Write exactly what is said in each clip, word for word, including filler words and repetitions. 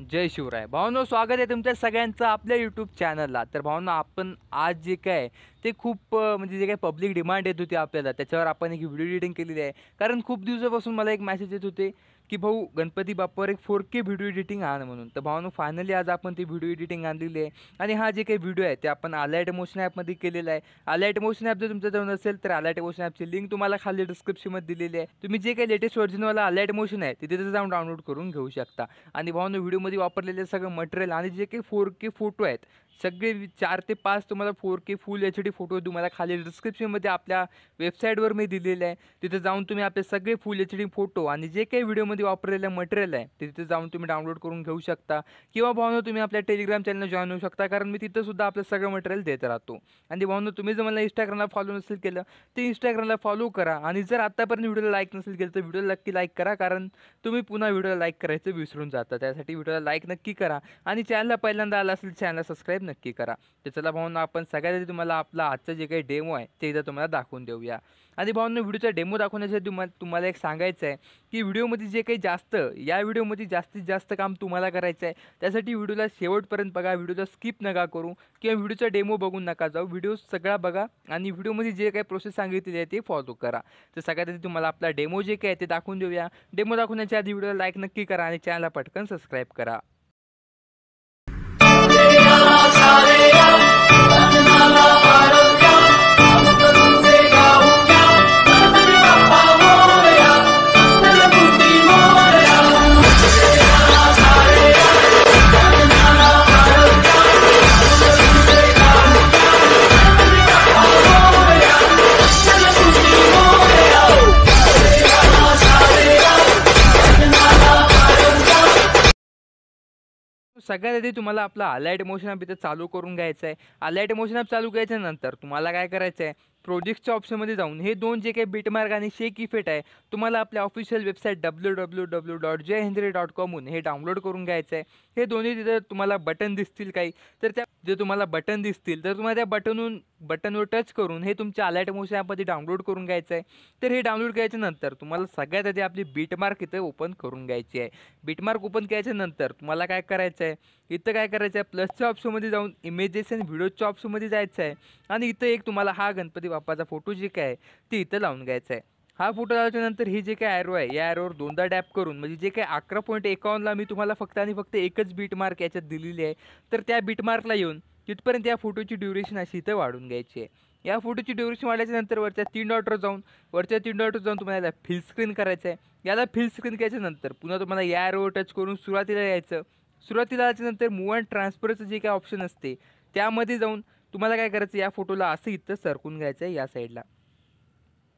जय शिवराय. भावनो स्वागत आहे तुमच्या सगळ्यांचं आपल्या यूट्यूब चॅनलला. तर भावनो आपण आज जे काय ते खूप म्हणजे जे काय पब्लिक डिमांड येत होती आपल्याला त्याच्यावर आपण एक व्हिडिओ एडिटिंग केलेली आहे. कारण खूप दिवसापासून मला एक मेसेज येत होते की भाऊ गणपती बाप्पावर एक फोर के व्हिडिओ एडिटिंग आण म्हणून. तर भावनो फायनली आज आपण ती व्हिडिओ एडिटिंग आणलेली आहे. आणि हा जे काही व्हिडिओ आहे ते आपण अलाइट मोशन ॲपमध्ये केलेला आहे. अलाइट मोशन ॲप जर तुमच्याजवळ नसेल तर अलाइट मोशन ॲपची लिंक तुम्हाला खाली डिस्क्रिप्शनमध्ये दिलेली आहे. तुम्ही जे काही लेटेस्ट व्हर्जनवाला अलाइट मोशन आहे तिथे जाऊन डाउनलोड करून घेऊ शकता. आणि भावनो व्हिडिओमध्ये वापरलेले सगळं मटेरियल आणि जे काही फोर के फोटो आहेत सगळे चार ते पाच तुम्हाला four K full H D photo तुम्हाला खाली डिस्क्रिप्शनमध्ये आपल्या वेबसाईटवर मी दिलेलं आहे. तिथे जाऊन तुम्ही आपले सगळे फुल एच डी फोटो आणि जे काही व्हिडिओमध्ये वापरलेलं मटेरियल आहे ते तिथे जाऊन तुम्ही डाउनलोड करून घेऊ शकता. किंवा भावनो तुम्ही आपल्या टेलिग्राम चॅनलला जॉईन होऊ शकता, कारण मी तिथंसुद्धा आपलं सगळं मटेरियल देत राहतो. आणि भावनो तुम्ही जर मला इंस्टाग्रामला फॉलो नसेल केलं ते इंस्टाग्रामला फॉलो करा. आणि जर आत्तापर्यंत व्हिडिओला लाईक नसेल केलं तर व्हिडिओला नक्की लाईक करा, कारण तुम्ही पुन्हा व्हिडिओला लाईक करायचं विसरून जाता. त्यासाठी व्हिडिओला लाईक नक्की करा. आणि चॅनलला पहिल्यांदा आला असेल चॅनलला सबस्क्राईब नक्की करा. तर चला भावना आपण सगळ्यात आधी तुम्हाला आपला आजचं जे काही डेमो आहे ते एकदा तुम्हाला दाखवून देऊया. आणि भावना व्हिडिओचा डेमो दाखवण्यासाठी तुम्हाला तुम्हाला एक सांगायचं आहे की व्हिडिओमध्ये जे काही जास्त या व्हिडिओमध्ये जास्तीत जास्त काम तुम्हाला करायचं आहे. त्यासाठी व्हिडिओला शेवटपर्यंत बघा, व्हिडिओचा स्किप नका करू किंवा व्हिडिओचा डेमो बघून नका जाऊ. व्हिडिओ सगळा बघा आणि व्हिडिओमध्ये जे काही प्रोसेस सांगितलेली आहे ते फॉलो करा. तर सगळ्यात आधी तुम्हाला आपला डेमो जे काय ते दाखवून देऊया. डेमो दाखवण्याच्या आधी व्हिडिओला लाईक नक्की करा आणि चॅनलला पटकन सबस्क्राईब करा. सगळ्यात आधी तुम्हाला आपला अलाइट मोशन ॲप इथं चालू करून घ्यायचं आहे. अलाइट मोशन ॲप चालू केल्यानंतर तुम्हाला काय करायचं आहे, प्रोजेक्टच्या ऑप्शनमध्ये जाऊन हे दोन जे काही बिटमार्क आणि शेक इफेक्ट आहे तुम्हाला आपल्या official website W W W dot जयहिंद्रे डॉट कॉमहून हे डाउनलोड करून घ्यायचं आहे. हे दोन्ही तिथं तुम्हाला बटन दिसतील काही, तर त्या जे तुम्हाला बटन दिसतील तर तुम्हाला त्या बटनहून बटनवर टच करून हे तुमच्या अलाइट मोशन ॲपमध्ये डाउनलोड करून घ्यायचं आहे. तर हे डाउनलोड केल्यानंतर तुम्हाला सगळ्यात आधी आपली बिटमार्क इथं ओपन करून घ्यायची आहे. बिटमार्क ओपन केल्यानंतर तुम्हाला काय करायचं आहे, इथं काय करायचं आहे, प्लसच्या ऑप्शनमध्ये जाऊन इमेजेस अँड व्हिडिओजच्या ऑप्शनमध्ये जायचं आहे. आणि इथं एक तुम्हाला हा गणपती बाप्पाचा फोटो जे काय ते इथं लावून घ्यायचा आहे. हा फोटो लावल्यानंतर ही जे काय ॲरो आहे या ॲरोवर दोनदा डॅप करून म्हणजे जे काय अकरा पॉईंट एकावन्नला मी तुम्हाला फक्त आणि फक्त एकच बिटमार्क याच्यात दिलेली आहे. तर त्या बिटमार्कला येऊन तिथपर्यंत या फोटोची ड्युरेशन अशी इथं वाढून घ्यायची आहे. या फोटोची ड्युरेशन वाढल्याच्यानंतर वरच्या तीन डॉटवर जाऊन वरच्या तीन डॉटवर जाऊन तुम्हाला याला फिल स्क्रीन करायचं आहे. याला फिल स्क्रीन केल्याच्यानंतर पुन्हा तुम्हाला या ॲरोवर टच करून सुरुवातीला यायचं. सुरुवातीला आल्याच्यानंतर मूव्ह अँड ट्रान्सफरचं जे काय ऑप्शन असते त्यामध्ये जाऊन तुम्हाला काय करायचं, या फोटोला असं इथं सरकून घ्यायचं आहे या साईडला.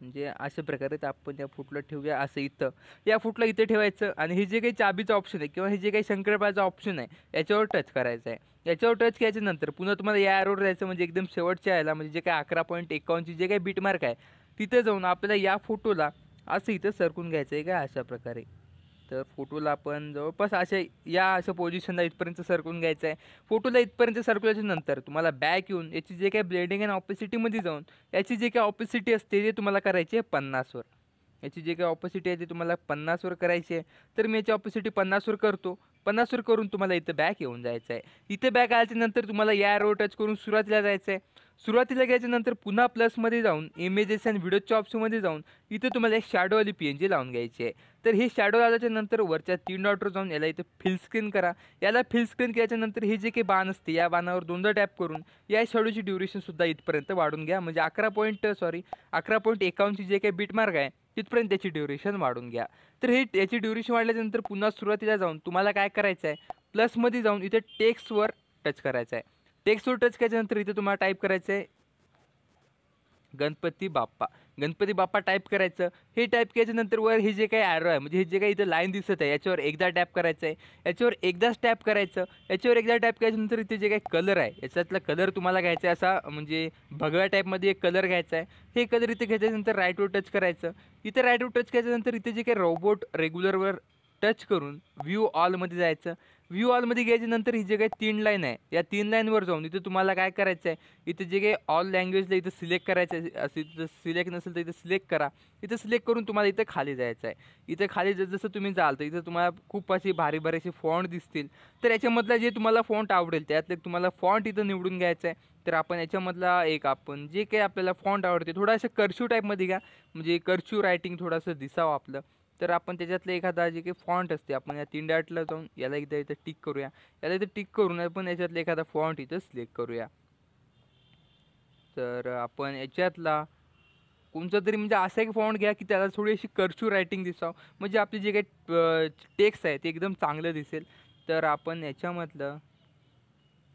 म्हणजे अशा प्रकारे आपण त्या फोटोला ठेवूया असं इथं, या फोटोला इथं ठेवायचं. आणि हे जे काही चाबीचं ऑप्शन आहे किंवा हे जे काही शंकरपाळाचं ऑप्शन आहे याच्यावर टच करायचं आहे. याच्यावर टच केल्याच्यानंतर पुन्हा तुम्हाला या ॲरोवर जायचं म्हणजे एकदम शेवटच्या यायला म्हणजे जे काही अकरा पॉईंट एकावन्नची जे काही बिटमार्क आहे तिथं जाऊन आपल्याला या फोटोला असं इथं सरकून घ्यायचं आहे का अशा प्रकारे. तर फोटोला आपण जवळपास अशा या अशा पोझिशनला इथपर्यंत सरकून घ्यायचं आहे. फोटोला इथपर्यंत सरकल्याच्या नंतर तुम्हाला बॅक येऊन याची जे काही ब्लेडिंग अँड ऑपोसिटीमध्ये जाऊन याची जे काही ऑपोसिटी असते ते तुम्हाला करायची आहे पन्नासवर. याची जे काही ऑपोसिटी आहे ते तुम्हाला पन्नासवर करायची आहे. तर मी याची ऑपोसिटी पन्नासवर करतो. पन्नासवर करून तुम्हाला इथं बॅक येऊन जायचं आहे. इथं बॅक आल्याच्यानंतर तुम्हाला या ॲरोवर टच करून सुरुवातीला जायचं आहे. सुरुवातीला घ्यायच्यानंतर पुन्हा प्लसमध्ये जाऊन इमेजेस अँड व्हिडिओजच्या ऑप्शनमध्ये जाऊन इथं तुम्हाला एक शॅडो वाली पी एन जी लावून घ्यायची आहे. तर हे शॅडो लावल्याच्यानंतर वरच्या तीन डॉटवर जाऊन याला इथं फिल स्क्रीन करा. याला फिल स्क्रीन केल्याच्यानंतर हे जे काही बाण असते या बाणावर दोनदा टॅप करून या शॅडोची ड्युरेशनसुद्धा इथपर्यंत वाढून घ्या. म्हणजे अकरा पॉईंट सॉरी अकरा पॉईंट एकावन्नची जे काही बिटमार्क आहे तिथपर्यंत त्याची ड्युरेशन वाढून घ्या. तर हे याची ड्युरेशन वाढल्याच्यानंतर पुन्हा सुरुवातीला जाऊन तुम्हाला काय करायचं आहे, प्लसमध्ये जाऊन इथे टेक्स्टवर टच करायचं आहे. टेक्स्टवर टच केल्यानंतर इथे तुम्हाला टाईप करायचं आहे गणपती बाप्पा. गणपती बाप्पा टाईप करायचं. हे टाईप केल्यानंतर वर हे जे काही ॲरो आहे म्हणजे हे जे काही इथं लाईन दिसत आहे याच्यावर एकदा टॅप करायचं आहे. याच्यावर एकदाच टॅप करायचं. याच्यावर एकदा टॅप केल्यानंतर इथे जे काही कलर आहे याच्यातला कलर तुम्हाला घ्यायचा आहे असा म्हणजे भगव्या टाईपमध्ये एक कलर घ्यायचा आहे. हे कलर इथे घेतल्यानंतर राईटवर टच करायचं. इथे राईटवर टच केल्यानंतर इथे जे काही रोबोट रेग्युलरवर टच करून व्यू ऑलमध्ये जायचं। व्यू ऑलमध्ये गेल्यानंतर ही जे काही तीन लाइन आहे या तीन लाइनवर जाऊन इथे तुम्हाला काय करायचं आहे, इथे जे काही ऑल लँग्वेजला इथे सिलेक्ट करायचं आहे, इथे सिलेक्ट नसेल तर इथे सिलेक्ट करा। इथे सिलेक्ट करून तुम्हाला इथे खाली जायचं आहे। इथे खाली जसं तुम्ही जाल तर इथे तुम्हाला खूप असे भारी भारी असे फॉन्ट दिसतील, तर याच्यामधला जे तुम्हाला फॉन्ट आवडेल त्यातले तुम्हाला फॉन्ट इथे निवडून घ्यायचा आहे। तर आपण याच्यामधला एक आपण जे काही आपल्याला फॉन्ट आवडते थोडा अशा कर्स्यू टाईपमध्ये घ्या, म्हणजे कर्स्यू रायटिंग थोडंसं दिसावं आपलं। तर आपण त्याच्यातले एखादा जे काही फॉन्ट असते आपण या तीन डॉटला जाऊन याला एकदा इथं टिक करूया, याला इथं टिक करून आपण याच्यातला एखादा फॉन्ट इथं सिलेक्ट करूया। तर आपण याच्यातला कोणता तरी म्हणजे असा एक फॉन्ट घ्या की त्याला थोडी अशी कर्स्यू रायटिंग दिसावं, म्हणजे आपली जे काही टेक्स्ट आहे ते एकदम चांगलं दिसेल। तर आपण याच्यामधलं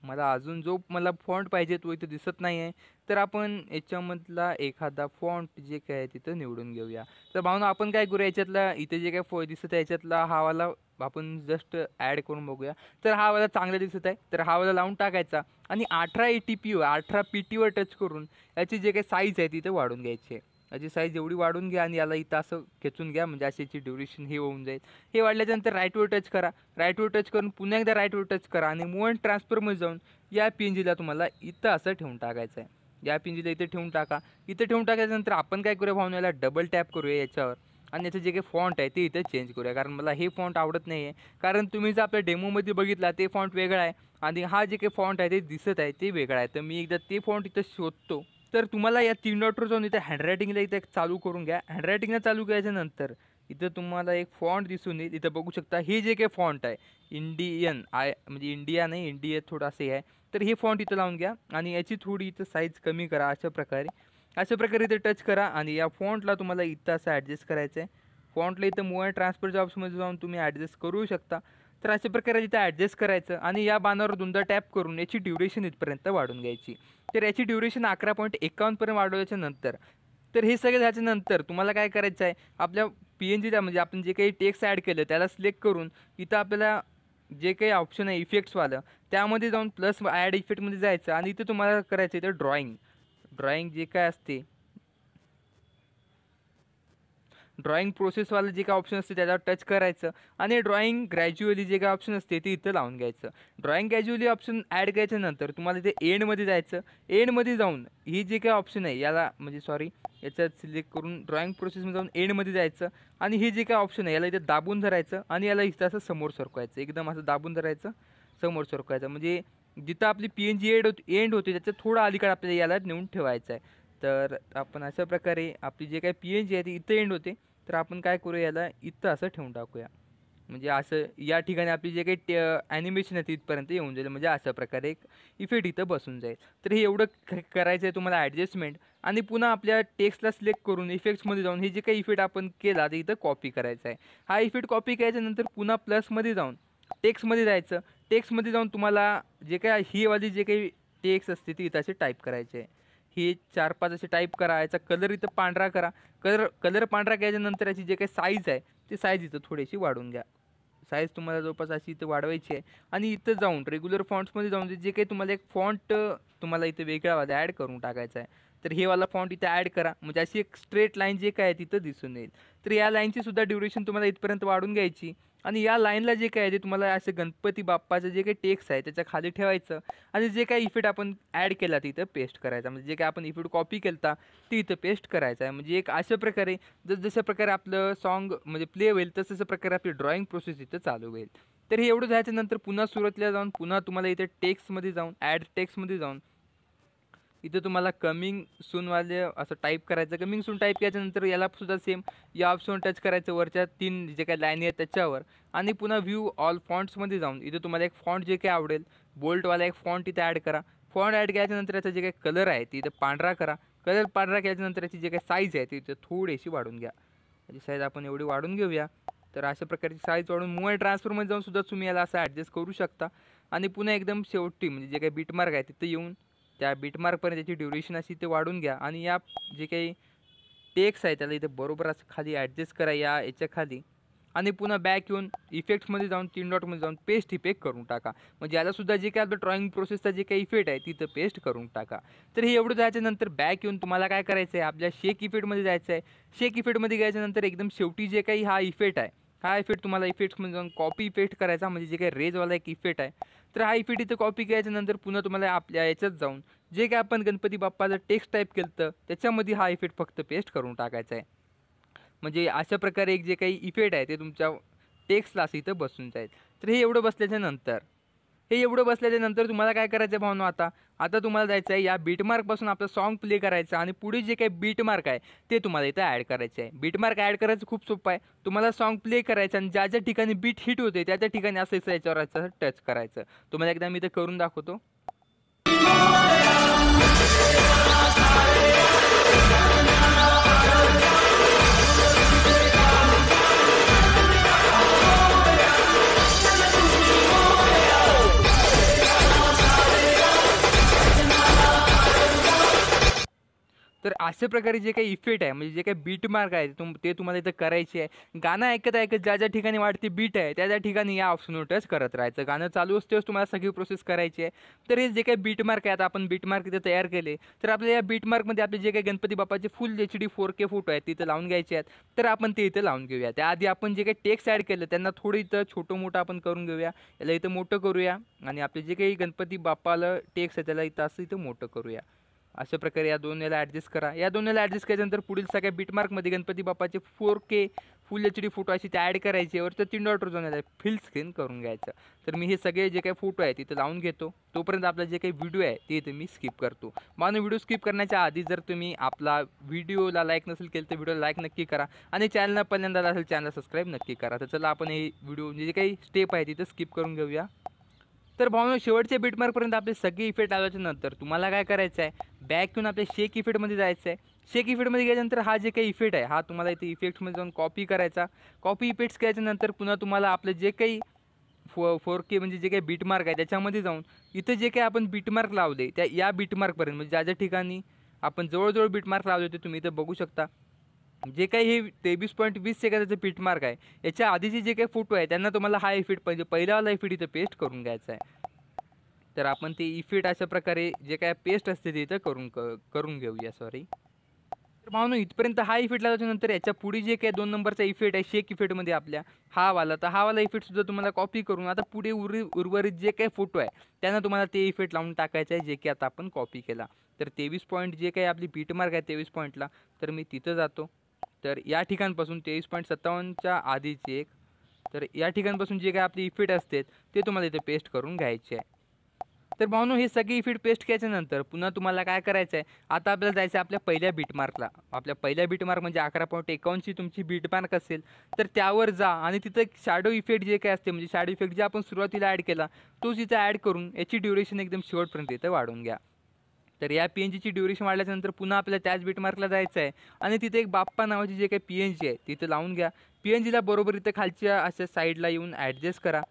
मला अजून जो मला फॉन्ट पाहिजे तो इथे दिसत नाही आहे, तर आपण याच्यामधला एखादा फॉन्ट जे काय आहे तिथं निवडून घेऊया। तर भावना आपण काय करूया, याच्यातला इथे जे काय फॉ दिसत आहे याच्यातला हा वाला आपण जस्ट ॲड करून बघूया। तर हा वाला चांगला दिसत आहे तर हा वाला लावून टाकायचा आणि अठरा ए टी पी अठरा पी टीवर टच करून याची जे काही साईज आहे तिथे वाढून घ्यायची आहे। याची साईज एवढी वाढून घ्या आणि याला इथं असं खेचून घ्या, म्हणजे अशी याची ड्युरेशन हे होऊन जाईल। हे वाढल्याच्यानंतर राईटवर टच करा, राईटवर टच करून पुन्हा एकदा राईटवर टच करा आणि मूव्हमेंट ट्रान्सफरमध्ये जाऊन या पिंजीला तुम्हाला इथं असं ठेवून टाकायचं आहे। या पिंजीला इथे ठेवून टाका। इथं ठेवून टाकायच्यानंतर आपण काय करूया भावना, याला डबल टॅप करूया याच्यावर आणि याचं जे काही फॉन्ट आहे ते इथं चेंज करूया, कारण मला हे फॉन्ट आवडत नाही आहे। कारण तुम्ही जर आपल्या डेमोमध्ये बघितला ते फॉन्ट वेगळा आहे आणि हा जे काही फॉन्ट आहे ते दिसत आहे ते वेगळा आहे। तर मी एकदा ते फॉन्ट इथं शोधतो। तर तुम्हाला या तीन डॉटवर जाऊन इथे हँडरायटिंगला इथे चालू करून घ्या। हँडरायटिंगला चालू केल्याच्यानंतर इथं तुम्हाला एक फॉन्ट दिसून येईल, इथं बघू शकता। हे जे काही फॉन्ट आहे इंडियन आय म्हणजे इंडिया नाही इंडिया थोडं असं आहे, तर हे फॉन्ट इथं लावून घ्या आणि याची थोडी इथं साईज कमी करा अशा प्रकारे अशा प्रकारे इथे टच करा आणि या फॉन्टला तुम्हाला इथं असं ॲडजस्ट करायचं आहे। फॉन्टला इथं मूव्ह ट्रान्सफरच्या ऑप्शनमध्ये जाऊन तुम्ही ॲडजस्ट करू शकता। तर अशा प्रकारे इथं ॲडजस्ट करायचं आणि या बाणावर दोनदा टॅप करून याची ड्युरेशन इथपर्यंत वाढून घ्यायची। तर याची ड्युरेशन अकरा पॉईंट एकावन्नपर्यंत वाढवल्याच्या नंतर तर हे सगळं झाल्यानंतर तुम्हाला काय करायचं आहे, आपल्या पी एन जीला म्हणजे आपण जे काही टेक्स्ट ॲड केलं त्याला सिलेक्ट करून इथं आपल्याला जे काही ऑप्शन आहे इफेक्ट्सवालं त्यामध्ये जाऊन प्लस ॲड इफेक्टमध्ये जायचं आणि इथं तुम्हाला करायचं इथं ड्रॉईंग ड्रॉईंग जे काय असते ड्रॉइंग प्रोसेसवाला जे काय ऑप्शन असते त्याला टच करायचं आणि ड्रॉइंग ग्रॅज्युअली जे काय ऑप्शन असते ते इथं लावून घ्यायचं। ड्रॉइंग ग्रॅज्युअली ऑप्शन ॲड केल्याच्यानंतर तुम्हाला इथे एंडमध्ये जायचं। एंडमध्ये जाऊन ही जे काय ऑप्शन आहे याला म्हणजे सॉरी याच्यात सिलेक्ट करून ड्रॉइंग प्रोसेसमध्ये जाऊन एंडमध्ये जायचं आणि हे जे काय ऑप्शन आहे याला इथे दाबून धरायचं आणि याला इथं असं समोर सरकवायचं, एकदम असं दाबून धरायचं समोर सरकवायचं, म्हणजे जिथं आपली पी एन जी एड होती एंड होते त्याच्या थोडा अलीकडे आपल्याला याला नेऊन ठेवायचं आहे। तर आपण अशा प्रकारे आपली जे काही पी एन जी आहे ती इथं एंड होते, तर आपण काय करूया याला इथं असं ठेवून टाकूया, म्हणजे असं या ठिकाणी आपली जे काही टे ॲनिमेशन आहे ती इथपर्यंत येऊन जाईल, म्हणजे अशा प्रकारे एक इफेक्ट इथं बसून जाईल। तर हे एवढं क करायचं आहे तुम्हाला ॲडजस्टमेंट आणि पुन्हा आपल्या टेक्स्टला सिलेक्ट करून इफेक्ट्समध्ये जाऊन हे जे काही इफेक्ट आपण केला ते इथं कॉपी करायचं आहे। हा इफेक्ट कॉपी केल्याच्यानंतर पुन्हा प्लसमध्ये जाऊन टेक्स्टमध्ये जायचं। टेक्स्टमध्ये जाऊन तुम्हाला जे काय ही वाली जे काही टेक्स्ट असते ती इथं असे टाईप करायचे आहे। हे चार पाच असे टाईप करा, याचा कलर इथं पांढरा करा। कलर कलर पांढरा केल्यानंतर याची जे काही साईज आहे ती साईज इथं थोडीशी वाढून घ्या। साईज तुम्हाला जवळपास अशी इथं वाढवायची आहे आणि इथं जाऊन रेग्युलर फॉन्ट्समध्ये जाऊन जे काही तुम्हाला एक फॉन्ट तुम्हाला इथं वेगळावाला ॲड करून टाकायचा आहे, तर हे वाला फॉन्ट इथं ॲड करा, म्हणजे अशी एक स्ट्रेट लाईन जे काय आहे तिथं दिसून येईल। तर या लाईनचीसुद्धा ड्युरेशन तुम्हाला इथपर्यंत वाढून घ्यायची आणि या लाईनला जे काय आहे ते तुम्हाला असे गणपती बाप्पाचं जे काही टेक्स्ट आहे त्याच्या खाली ठेवायचं आणि जे काही इफेक्ट आपण ॲड केला तिथं पेस्ट करायचा, म्हणजे जे काय आपण इफेक्ट कॉपी केला ती इथं पेस्ट करायचा आहे। म्हणजे एक अशा प्रकारे जसजशा प्रकारे आपलं सॉन्ग म्हणजे प्ले होईल तसं प्रकारे आपली ड्रॉइंग प्रोसेस इथं चालू होईल। तर हे एवढं झाल्याच्यानंतर पुन्हा सुरुवातीला जाऊन पुन्हा तुम्हाला इथे टेक्स्टमध्ये जाऊन ॲड टेक्स्टमध्ये जाऊन इथं तुम्हाला कमिंग सूनवाले असं टाईप करायचं। कमिंग सून टाईप केल्याच्यानंतर यालासुद्धा सेम या ऑप्शन टच करायचं वरच्या तीन जे काही लाईन आहेत त्याच्यावर आणि पुन्हा व्ह्यू ऑल फॉन्ट्समध्ये जाऊन इथं तुम्हाला एक फॉन्ट जे काय आवडेल बोल्टवाला एक फॉन्ट इथं ॲड करा। फॉन्ट ॲड केल्याच्यानंतर याचा जे काही कलर आहे ती इथं पांढरा करा। कलर पांढरा केल्याच्यानंतर याची जे काही साईज आहे ती इथं थोडीशी वाढून घ्या, याची साईज आपण एवढी वाढून घेऊया। तर अशा प्रकारची साईज वाढून मूव्ह ट्रान्सफरमध्ये जाऊन सुद्धा तुम्ही याला असं ॲडजस्ट करू शकता आणि पुन्हा एकदम शेवटी म्हणजे जे काही बीटमार्क आहे तिथं येऊन त्या बीटमार्कपर्यंत त्याची ड्युरेशन अशी ते वाढून घ्या आणि या जे काही टेक्स्ट आहे त्याला इथे बरोबर असं खाली ॲडजस्ट करा या याच्या खाली आणि पुन्हा बॅक येऊन इफेक्ट्समध्ये जाऊन तीन डॉटमध्ये जाऊन पेस्ट इफेक्ट करून टाका, म्हणजे यालासुद्धा जे काय आपलं ड्रॉइंग प्रोसेसचा जे काही इफेक्ट आहे तिथं पेस्ट करून टाका। तर हे एवढं जायच्यानंतर बॅक येऊन तुम्हाला काय करायचं आहे आपल्या शेक इफेक्टमध्ये जायचं आहे। शेक इफेक्टमध्ये गेल्याच्यानंतर एकदम शेवटी जे काही हा इफेक्ट आहे हा इफेक्ट तुम्हाला इफेक्टमध्ये जाऊन कॉपी इफेक्ट करायचा, म्हणजे जे काही रेजवाला एक इफेक्ट आहे तर हा इफेक्ट इथं कॉपी केल्यानंतर पुन्हा तुम्हाला आपल्या याच्यात जाऊन जे काही आपण गणपती बाप्पाचं टेक्स्ट टाईप केलं त्याच्यामध्ये हा इफेक्ट फक्त पेस्ट करून टाकायचा आहे। म्हणजे अशा प्रकारे एक जे काही इफेक्ट आहे ते तुमच्या टेक्स्टला असं इथं बसून जाईल। तर हे एवढं बसल्याच्यानंतर हे एवढं बसल्याच्यानंतर तुम्हाला काय करायचं भावनो, आता आता तुम्हाला जायचं आहे या बीटमार्कपासून आपलं सॉन्ग प्ले करायचं आणि पुढे जे काही बीटमार्क आहे ते तुम्हाला इथं ॲड करायचं आहे। बीटमार्क ॲड करायचं खूप सोपं आहे, तुम्हाला सॉन्ग प्ले करायचं आणि ज्या ज्या ठिकाणी बीट हिट होते त्या त्या ठिकाणी असं इथं याच्यावर असं टच करायचं। तुम्हाला एकदा मी इथं करून दाखवतो। तर अशा प्रकारे जे काही इफेक्ट आहे म्हणजे जे काही बीट मार्क आहे तुम ते तुम्हाला इथं करायचे आहे। गाणं ऐकत ऐकत ज्या ज्या ठिकाणी वाटते बीट आहे त्या त्या ठिकाणी या ऑप्शनवर टच करत राहायचं। गाणं चालू असतेच तुम्हाला सगळी प्रोसेस करायची आहे। तर हे जे काही बीट मार्क आहे आता आपण बीट मार्क इथे तयार केले, तर आपल्या या बीट मार्कमध्ये आपले जे काही गणपती बाप्पाचे full H D four K photo आहेत तिथं लावून घ्यायचे आहेत। तर आपण ते इथं लावून घेऊया। त्याआधी आपण जे काही टेक्स्ट ॲड केलं त्यांना थोडं इथं छोटं मोठं आपण करून घेऊया, याला इथं मोठं करूया आणि आपले जे काही गणपती बाप्पाला टेक्स्ट आहे त्याला इथं असं इथं मोठं करूया। अशा प्रकारे या दोन याला ॲडजस्ट करा, या दोन याला ॲडजस्ट केल्यानंतर पुढील सगळ्या बीटमार्कमध्ये गणपती बाप्पाचे four K full H D photo अशी ते ॲड करायचे। वरचं तीन डॉटवर जाऊन याला फिल स्क्रीन करून घ्यायचं। तर मी हे सगळे जे काही फोटो आहे तिथं लावून घेतो, तोपर्यंत आपला जे काही व्हिडिओ आहे ते इथे मी स्किप करतो। मानू व्हिडिओ स्किप करण्याच्या आधी जर तुम्ही आपला व्हिडिओला लाईक नसेल केलं तर व्हिडिओला लाईक नक्की करा आणि चॅनलला पहिल्यांदा असेल चॅनलला सबस्क्राईब नक्की करा। तर चला आपण हे व्हिडिओ जे काही स्टेप आहे तिथं स्किप करून घेऊया। तर भावनो शेवटच्या बीटमार्कपर्यंत आपले सगळे इफेक्ट आल्याच्यानंतर तुम्हाला काय करायचं आहे, बॅक घेऊन आपल्या शेक इफेक्टमध्ये जायचं आहे। शेक इफेक्टमध्ये गेल्यानंतर हा जे काही इफेक्ट आहे हा तुम्हाला इथे इफेक्टमध्ये जाऊन कॉपी करायचा। कॉपी इफेक्ट्स केल्याच्यानंतर पुन्हा तुम्हाला आपलं जे काही फो फोर के म्हणजे जे काही बीटमार्क आहे त्याच्यामध्ये जाऊन इथं जे काही आपण बीटमार्क लावले त्या या बीटमार्कपर्यंत म्हणजे ज्या ज्या ठिकाणी आपण जवळजवळ बीटमार्क लावले होते तुम्ही इथं बघू शकता। जे काही हे तेवीस पॉईंट वीस सेकंदाचं बीटमार्क आहे याच्या आधीचे जे काही फोटो आहे त्यांना तुम्हाला हा इफेक्ट म्हणजे पहिल्यावाला इफेक्ट इथं पेस्ट करून घ्यायचा आहे। तर आपण ते इफेक्ट अशा प्रकारे जे काय पेस्ट असते ते इथं करून क करून घेऊया सॉरी तर भावनो इथपर्यंत हा इफेक्ट लावल्यानंतर याच्या पुढे जे काही दोन नंबरचा इफेक्ट आहे शेक इफेक्टमध्ये आपल्या हा वाला तर हा वाला इफेक्टसुद्धा तुम्हाला कॉपी करून आता पुढे उर् उर्वरित जे काही फोटो आहे त्यांना तुम्हाला ते इफेक्ट लावून टाकायचं आहे जे की आता आपण कॉपी केला। तर तेवीस पॉईंट जे काही आपली बीटमार्क आहे तेवीस पॉईंटला तर मी तिथं जातो। तर या ठिकाणपासून तेवीस पॉईंट सत्तावन्नच्या आधीचे एक तर या ठिकाणपासून जे काही आपली इफेक्ट असते ते तुम्हाला इथे पेस्ट करून घ्यायचे आहे। तर भावनो हे सगळी इफेक्ट पेस्ट केल्याच्यानंतर पुन्हा तुम्हाला काय करायचं आहे, आता आपल्याला जायचं आहे आपल्या पहिल्या बीटमार्कला। आपल्या पहिल्या बीटमार्क म्हणजे अकरा पॉईंट एकावन्नची तुमची बीटमार्क असेल तर त्यावर जा आणि तिथं शॅडो इफेक्ट जे काय असते म्हणजे शॅडो इफेक्ट जे आपण सुरुवातीला ॲड केला तोच इथं ॲड करून याची ड्युरेशन एकदम शेवटपर्यंत इथं वाढवून घ्या। तर या पी एन जीची ड्युरेशन वाढल्याच्यानंतर पुन्हा आपल्याला त्याच बीटमार्कला जायचं आहे आणि तिथे एक बाप्पा नावाची जे काही पी एन जी आहे तिथं लावून घ्या। पी एन जीला बरोबर इथं खालच्या अशा साईडला येऊन ॲडजस्ट करा।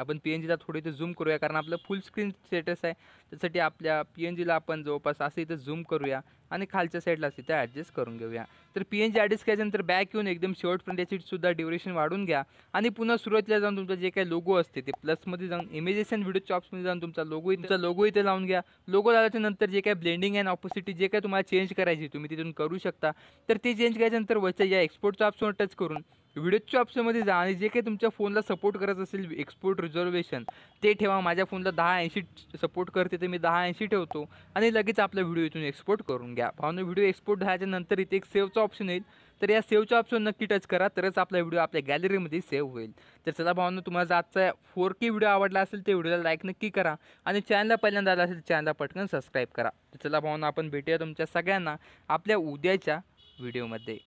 आपण पी एन जीला थोडं इथं झूम करूया कारण आपलं फुल स्क्रीन स्टेटस आहे त्यासाठी आपल्या पी एन जीला आपण जवळपास असं इथं झूम करूया आणि खालच्या साईडला असं इथं ॲडजस्ट करून घेऊया। तर पी एन जी ॲडजस्ट केल्यानंतर बॅक येऊन एकदम शेवटपर्यंत याचीसुद्धा ड्युरेशन वाढून घ्या आणि पुन्हा सुरुवातीला जाऊन तुमचं जे काही लोगो असते ते प्लसमध्ये जाऊन इमेजेस अँड व्हिडिओच्या ऑप्शनमध्ये जाऊन तुमचा लोगो तुमचा लोगो इथे लावून घ्या। लोगो लावल्याच्यानंतर जे काही ब्लेंडिंग अँड ऑपोसिटी जे काही तुम्हाला चेंज करायची तुम्ही तिथून करू शकता। तर ते चेंज केल्याच्यानंतर वरच्या या एक्सपोर्टचा ऑप्शनवर टच करून व्हिडिओच्या ऑप्शनमध्ये जा आणि जे काही तुमच्या फोनला सपोर्ट करत असेल एक्सपोर्ट रिझर्वेशन ते ठेवा। माझ्या फोनला दहा ऐंशी सपोर्ट करते तर मी दहा ऐंशी ठेवतो आणि लगेच आपला व्हिडिओ इथून एक्सपोर्ट करून घ्या। भावना व्हिडिओ एक्सपोर्ट झाल्यानंतर इथे एक सेव्हचा ऑप्शन येईल तर या सेव्हचा ऑप्शन नक्की टच करा तरच आपला व्हिडिओ आपल्या गॅलरीमध्ये सेव्ह होईल। तर चला भावना तुम्हाला आजचा फोर के व्हिडिओ आवडला असेल तर व्हिडिओला लाईक नक्की करा आणि चॅनलला पहिल्यांदा आला असेल चॅनलला पटकन सबस्क्राईब करा। तर चला भावना आपण भेटूया तुमच्या सगळ्यांना आपल्या उद्याच्या व्हिडिओमध्ये।